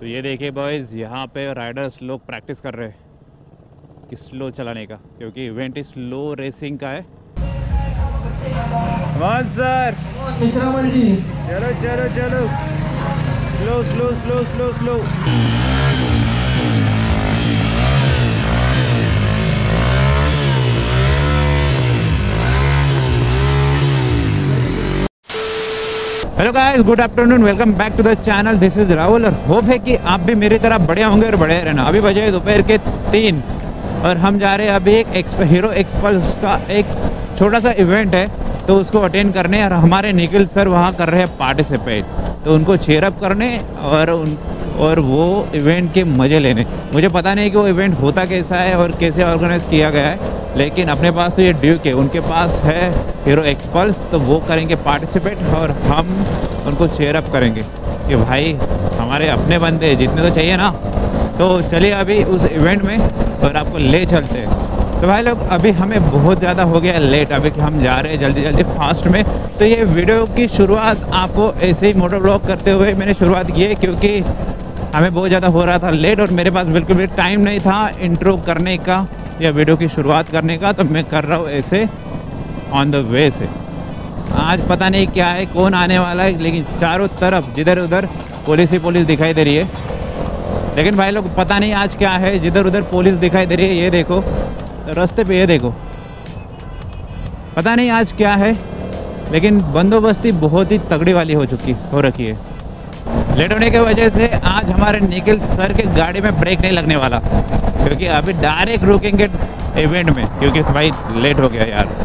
तो ये देखिए बॉयज़, यहाँ पे राइडर्स लोग प्रैक्टिस कर रहे हैं कि स्लो चलाने का, क्योंकि इवेंट स्लो रेसिंग का है। सर चलो चलो चलो, slow slow slow slow slow. Hello guys, good afternoon, welcome back to the channel. This is Rahul और होप है कि आप भी मेरी तरह बढ़िया होंगे और बढ़िया रहना। अभी बजे दोपहर के 3 और हम जा रहे हैं अभी एक हीरो एक्सपल्स का एक छोटा सा इवेंट है, तो उसको अटेंड करने। और हमारे निखिल सर वहाँ कर रहे हैं पार्टिसिपेट, तो उनको चेयरअप करने और वो इवेंट के मज़े लेने। मुझे पता नहीं कि वो इवेंट होता कैसा है और कैसे ऑर्गेनाइज़ किया गया है, लेकिन अपने पास तो ये ड्यूक है, उनके पास है हीरो एक्सपल्स, तो वो करेंगे पार्टिसिपेट और हम उनको चेयरअप करेंगे कि भाई हमारे अपने बंदे जितने तो चाहिए ना। तो चलिए अभी उस इवेंट में और आपको ले चलते हैं। तो भाई लोग, अभी हमें बहुत ज़्यादा हो गया लेट, अभी कि हम जा रहे हैं जल्दी जल्दी फास्ट में। तो ये वीडियो की शुरुआत आपको ऐसे ही मोटो ब्लॉग करते हुए मैंने शुरुआत की है, क्योंकि हमें बहुत ज़्यादा हो रहा था लेट और मेरे पास बिल्कुल भी टाइम नहीं था इंट्रो करने का या वीडियो की शुरुआत करने का। तो मैं कर रहा हूँ ऐसे ऑन द वे से। आज पता नहीं क्या है, कौन आने वाला है, लेकिन चारों तरफ जिधर उधर पुलिस ही पुलिस दिखाई दे रही है। लेकिन भाई लोग पता नहीं आज क्या है, जिधर उधर पुलिस दिखाई दे रही है। ये देखो रास्ते पे, ये देखो, पता नहीं आज क्या है, लेकिन बंदोबस्ती बहुत ही तगड़ी वाली हो रखी है। लेट होने की वजह से आज हमारे निखिल सर के गाड़ी में ब्रेक नहीं लगने वाला, क्योंकि अभी डायरेक्ट रुकेंगे इवेंट में, क्योंकि भाई लेट हो गया यार।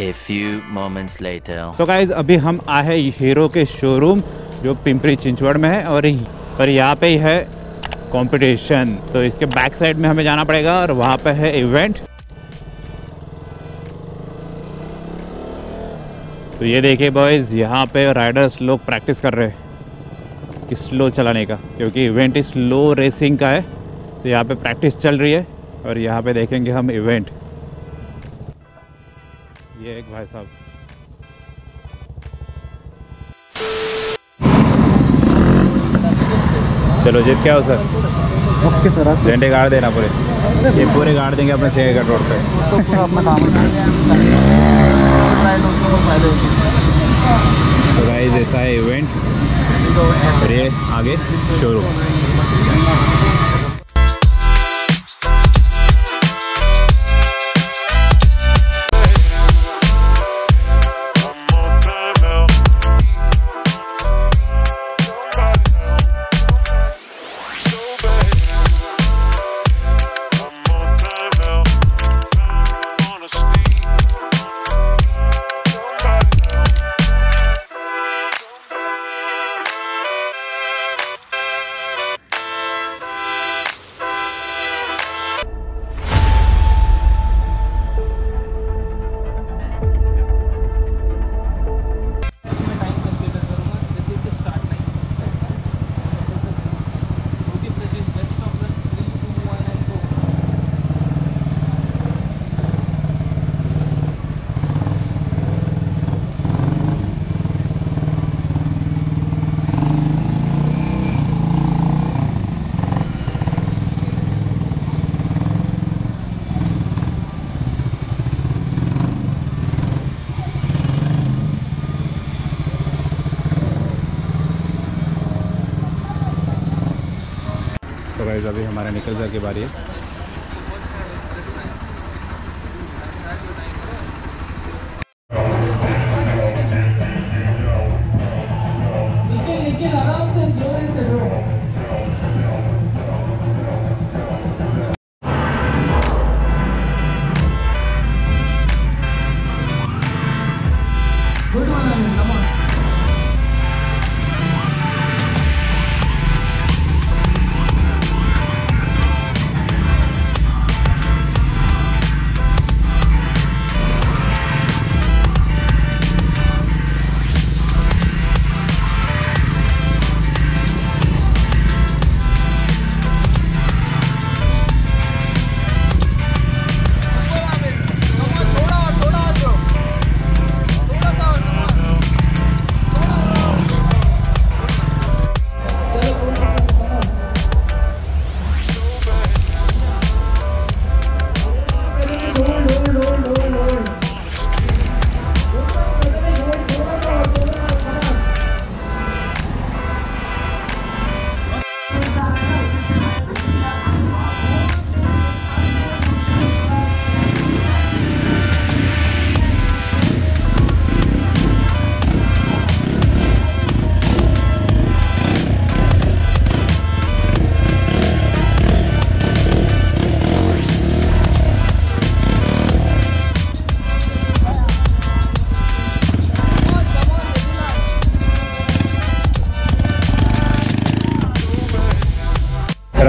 A few moments later. तो गाइज अभी हम आए हैं हीरो के शोरूम जो पिंपरी चिंचवड़ में है, और यहाँ पे ही है कंपटीशन। तो इसके बैक साइड में हमें जाना पड़ेगा और वहाँ पे है इवेंट। तो ये देखिए बॉयज़, यहाँ पे राइडर्स लोग प्रैक्टिस कर रहे हैं कि स्लो चलाने का, क्योंकि इवेंट स्लो रेसिंग का है। तो यहाँ पे प्रैक्टिस चल रही है और यहाँ पे देखेंगे हम इवेंट। ये एक भाई साहब, चलो जीत क्या हो सर। ओके सर, झंडे गाड़ देना पूरे, ये पूरे गाड़ देंगे अपने से रोड पे। तो गाइस ऐसा है इवेंट, और ये आगे शोरूम। अभी हमारा निकल सर की बारी है।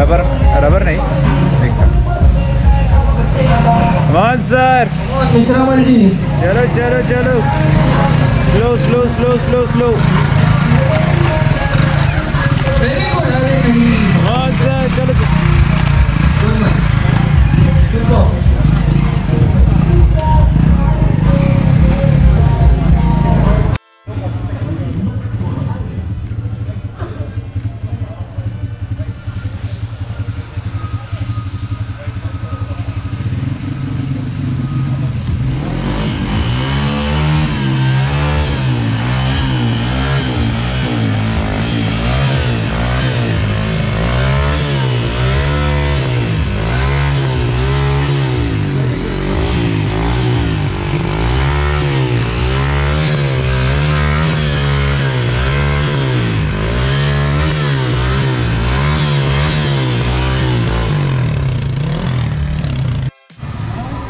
रबर नहीं सर। चलो चलो चलो slow slow slow slow slow sir, चलो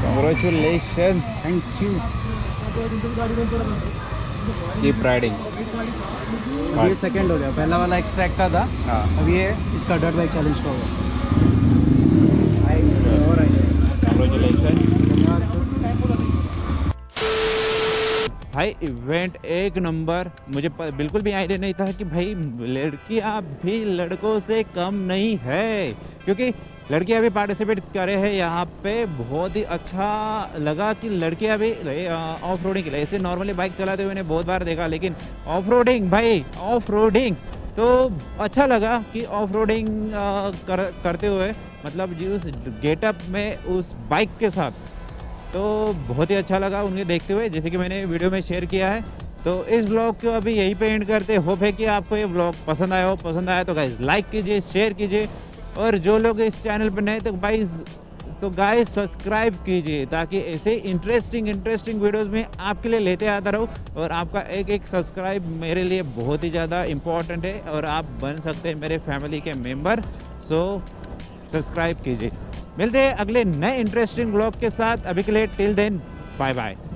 congratulations, thank you, keep riding। ये सेकंड हो गया, पहला वाला एक्सट्रैक्टा था। हाँ, अब ये इसका डर्ट बाइक चैलेंज का होगा। आई हो रहा है, congratulations भाई। इवेंट एक नंबर, मुझे बिल्कुल भी आइडिया नहीं था कि भाई लड़कियां भी लड़कों से कम नहीं है, क्योंकि लड़कियां भी पार्टिसिपेट करे हैं यहाँ पे। बहुत ही अच्छा लगा कि लड़कियां भी ऑफ रोडिंग के लिए, ऐसे नॉर्मली बाइक चलाते हुए मैंने बहुत बार देखा, लेकिन ऑफ रोडिंग भाई ऑफ रोडिंग तो अच्छा लगा कि ऑफ रोडिंग करते हुए, मतलब जी उस गेटअप में उस बाइक के साथ, तो बहुत ही अच्छा लगा उन्हें देखते हुए, जैसे कि मैंने वीडियो में शेयर किया है। तो इस ब्लॉग को अभी यहीं पे एंड करते। होप है कि आपको ये ब्लॉग पसंद आया हो। पसंद आया तो गाइस लाइक कीजिए, शेयर कीजिए, और जो लोग इस चैनल पर नए तो गाइस सब्सक्राइब कीजिए, ताकि ऐसे इंटरेस्टिंग वीडियोस में आपके लिए लेते आता रहूँ। और आपका एक एक सब्सक्राइब मेरे लिए बहुत ही ज़्यादा इम्पोर्टेंट है, और आप बन सकते हैं मेरे फैमिली के मेंबर, सो सब्सक्राइब कीजिए। मिलते हैं अगले नए इंटरेस्टिंग ब्लॉग के साथ, अभी के लिए टिल देन बाय बाय।